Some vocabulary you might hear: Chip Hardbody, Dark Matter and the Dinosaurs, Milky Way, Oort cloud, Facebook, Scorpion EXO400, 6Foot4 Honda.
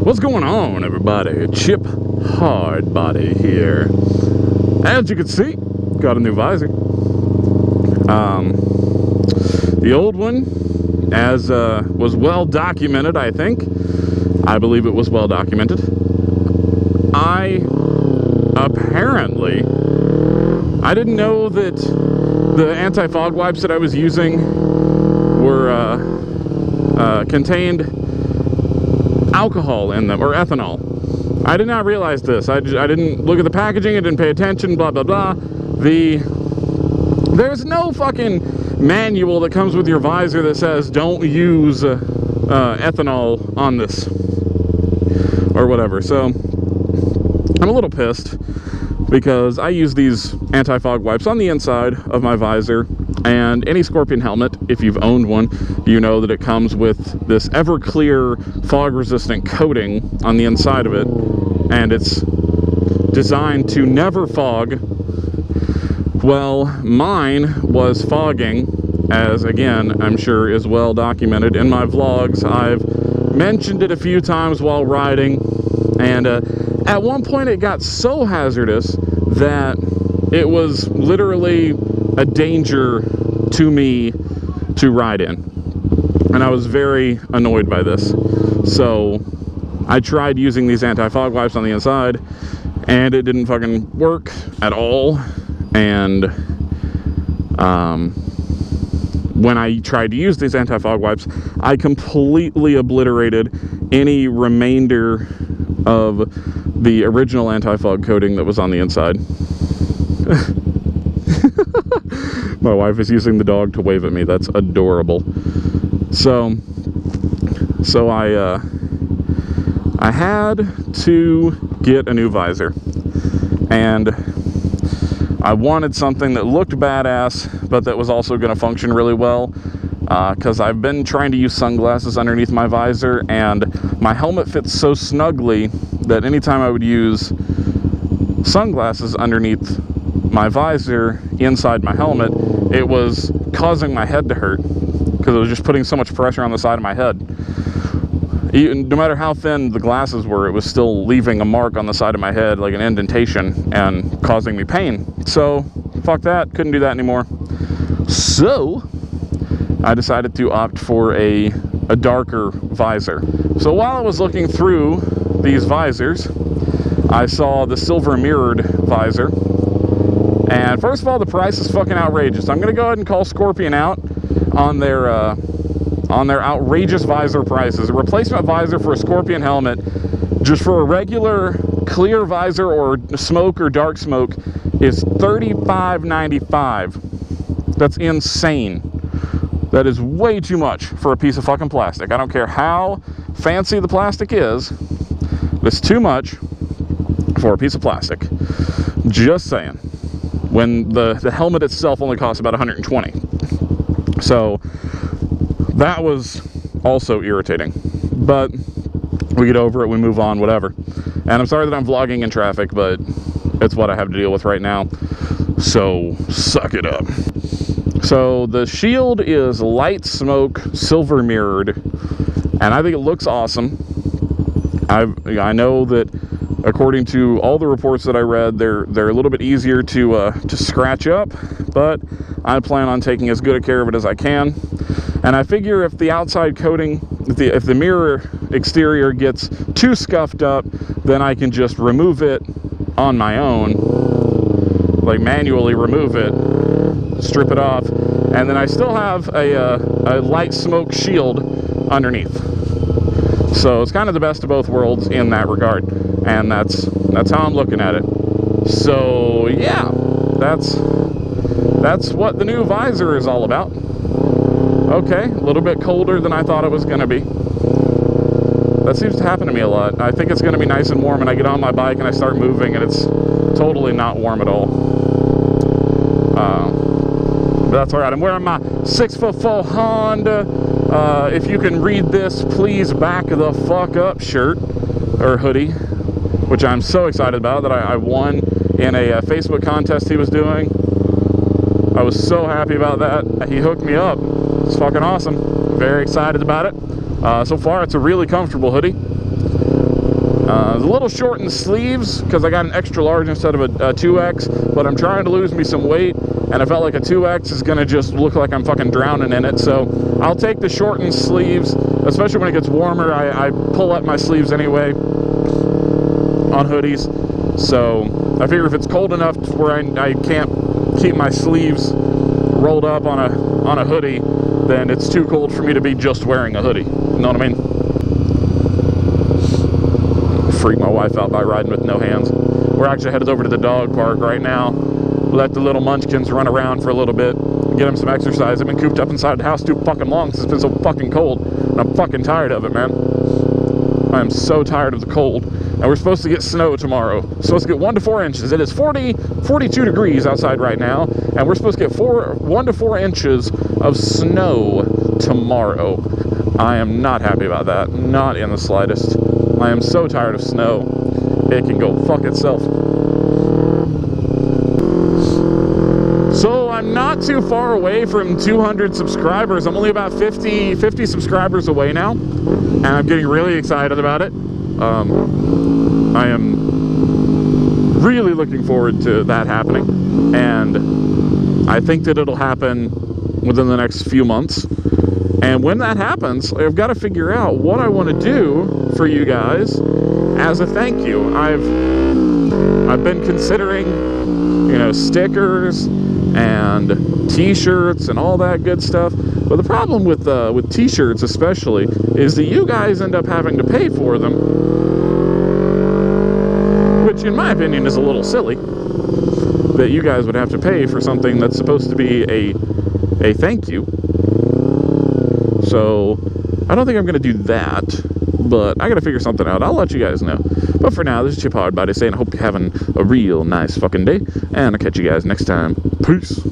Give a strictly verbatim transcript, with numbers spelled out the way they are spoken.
What's going on, everybody? Chip Hardbody here. As you can see, got a new visor. Um, the old one, as uh, was well documented, I think. I believe it was well documented. I apparently, I didn't know that the anti-fog wipes that I was using were uh, uh, contained alcohol in them, or ethanol. I did not realize this. I, I didn't look at the packaging, I didn't pay attention, blah, blah, blah. The, there's no fucking manual that comes with your visor that says don't use uh, uh, ethanol on this, or whatever. So, I'm a little pissed, because I use these anti-fog wipes on the inside of my visor, and any Scorpion helmet, if you've owned one, you know that it comes with this ever-clear fog-resistant coating on the inside of it, and it's designed to never fog. Well, mine was fogging, as again, I'm sure is well documented in my vlogs. I've mentioned it a few times while riding, and uh, at one point it got so hazardous that it was literally a danger to me to ride in, and I was very annoyed by this. So I tried using these anti-fog wipes on the inside, and it didn't fucking work at all. And um, when I tried to use these anti-fog wipes, I completely obliterated any remainder of the original anti-fog coating that was on the inside. My wife is using the dog to wave at me. That's adorable. So, so I, uh, I had to get a new visor, and I wanted something that looked badass, but that was also going to function really well. Because uh, I've been trying to use sunglasses underneath my visor, and my helmet fits so snugly that anytime I would use sunglasses underneath my visor inside my helmet, it was causing my head to hurt, because it was just putting so much pressure on the side of my head. Even, no matter how thin the glasses were, it was still leaving a mark on the side of my head, like an indentation, and causing me pain. So, fuck that, couldn't do that anymore. So, I decided to opt for a, a darker visor. So while I was looking through these visors, I saw the silver mirrored visor. And first of all, the price is fucking outrageous. I'm gonna go ahead and call Scorpion out on their, uh, on their outrageous visor prices. A replacement visor for a Scorpion helmet, just for a regular clear visor or smoke or dark smoke, is thirty-five ninety-five. That's insane. That is way too much for a piece of fucking plastic. I don't care how fancy the plastic is. That's too much for a piece of plastic. Just saying. When the, the helmet itself only costs about one hundred twenty dollars. So that was also irritating. But we get over it, we move on, whatever. And I'm sorry that I'm vlogging in traffic, but it's what I have to deal with right now. So suck it up. So the shield is light smoke, silver mirrored, and I think it looks awesome. I've, I know that according to all the reports that I read, they're they're a little bit easier to uh, to scratch up, but I plan on taking as good a care of it as I can. And I figure if the outside coating, if the, if the mirror exterior gets too scuffed up, then I can just remove it on my own, like manually remove it, strip it off, and then I still have a, uh, a light smoke shield underneath. So it's kind of the best of both worlds in that regard, and that's that's how I'm looking at it. So yeah, that's that's what the new visor is all about. Okay, a little bit colder than I thought it was going to be. That seems to happen to me a lot. I think it's going to be nice and warm, and I get on my bike and I start moving, and it's totally not warm at all. That's all right. I'm wearing my six foot four Honda, uh, if you can read this, please back the fuck up shirt, or hoodie, which I'm so excited about, that I, I won in a uh, Facebook contest he was doing. I was so happy about that. He hooked me up. It's fucking awesome. Very excited about it. Uh, so far, it's a really comfortable hoodie. Uh, I was a little short in the sleeves because I got an extra large instead of a, a two X, but I'm trying to lose me some weight, and I felt like a two X is going to just look like I'm fucking drowning in it, so I'll take the shortened sleeves, especially when it gets warmer. I, I pull up my sleeves anyway on hoodies, so I figure if it's cold enough to where I, I can't keep my sleeves rolled up on a, on a hoodie, then it's too cold for me to be just wearing a hoodie, you know what I mean? Freak my wife out by riding with no hands. We're actually headed over to the dog park right now. Let the little munchkins run around for a little bit, get them some exercise. They've been cooped up inside the house too fucking long since it's been so fucking cold, and I'm fucking tired of it, man. I am so tired of the cold. And we're supposed to get snow tomorrow. We're supposed to get one to four inches. It is forty, forty-two degrees outside right now, and we're supposed to get four, one to four inches of snow tomorrow. I am not happy about that, not in the slightest. I am so tired of snow. It can go fuck itself. So I'm not too far away from two hundred subscribers. I'm only about fifty, fifty subscribers away now, and I'm getting really excited about it. Um, I am really looking forward to that happening, and I think that it'll happen within the next few months. And when that happens, I've got to figure out what I want to do for you guys as a thank you. I've I've been considering, you know, stickers and t-shirts and all that good stuff. But the problem with uh, with t-shirts especially is that you guys end up having to pay for them, which in my opinion is a little silly, that you guys would have to pay for something that's supposed to be a a thank you. So I don't think I'm going to do that, but I got to figure something out. I'll let you guys know. But for now, this is Chip Hardbody saying I hope you're having a real nice fucking day, and I'll catch you guys next time. Peace.